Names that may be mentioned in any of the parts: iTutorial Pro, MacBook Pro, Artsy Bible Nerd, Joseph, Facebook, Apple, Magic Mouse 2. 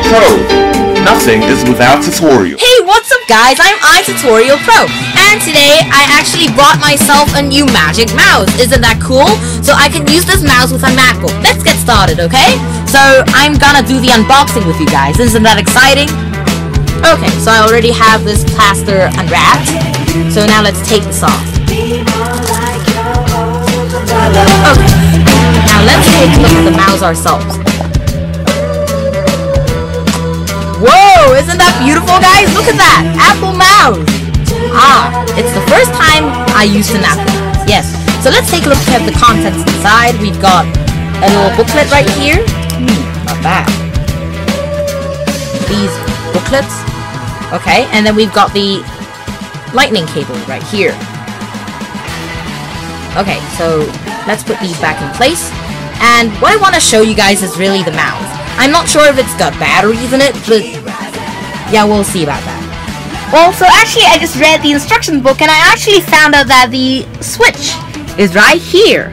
Tutorial Pro. Nothing is without tutorial. Hey, what's up guys? I'm iTutorial Pro, and today I actually bought myself a new Magic Mouse. Isn't that cool? So I can use this mouse with my MacBook. Let's get started, okay? So I'm gonna do the unboxing with you guys. Isn't that exciting? Okay, so I already have this plaster unwrapped. So now let's take this off. Okay, now let's take a look at the mouse ourselves. Whoa, isn't that beautiful, guys? Look at that, Apple mouse. Ah, it's the first time I used an Apple mouse, yes. So let's take a look at the contents inside. We've got a little booklet right here. Not bad. These booklets. Okay, and then we've got the lightning cable right here. Okay, so let's put these back in place. And what I want to show you guys is really the mouse. I'm not sure if it's got batteries in it, but yeah, we'll see about that. Well, so actually I just read the instruction book and I actually found out that the switch is right here.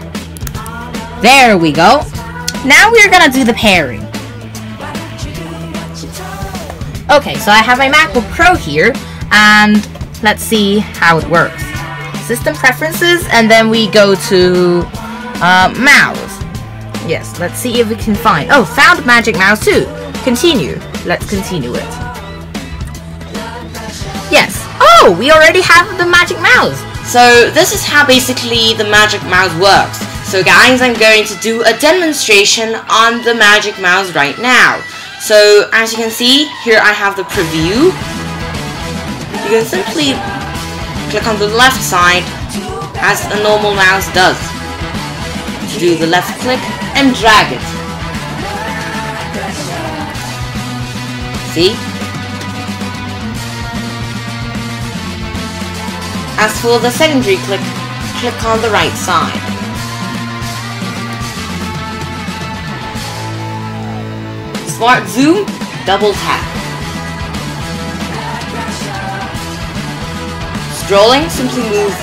There we go. Now we're gonna do the pairing. Okay, so I have my MacBook Pro here, and let's see how it works. System preferences, and then we go to mouse. Yes, let's see if we can find. Oh, found Magic Mouse 2. Continue. Let's continue it. Yes. Oh, we already have the Magic Mouse. So this is how basically the Magic Mouse works. So guys, I'm going to do a demonstration on the Magic Mouse right now. So as you can see, here I have the preview. You can simply click on the left side as a normal mouse does. Do the left click and drag it. See? As for the secondary click, click on the right side. Smart zoom, double tap. Scrolling, simply move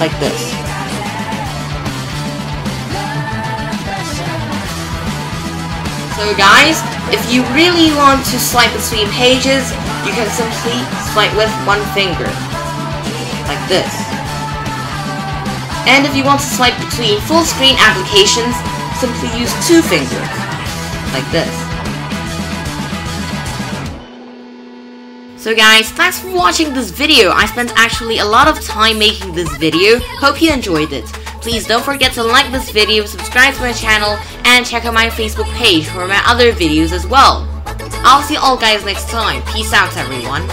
like this. So guys, if you really want to swipe between pages, you can simply swipe with one finger, like this. And if you want to swipe between full screen applications, simply use two fingers, like this. So guys, thanks for watching this video. I spent actually a lot of time making this video. Hope you enjoyed it. Please don't forget to like this video, subscribe to my channel, and check out my Facebook page for my other videos as well. I'll see you all guys next time. Peace out, everyone.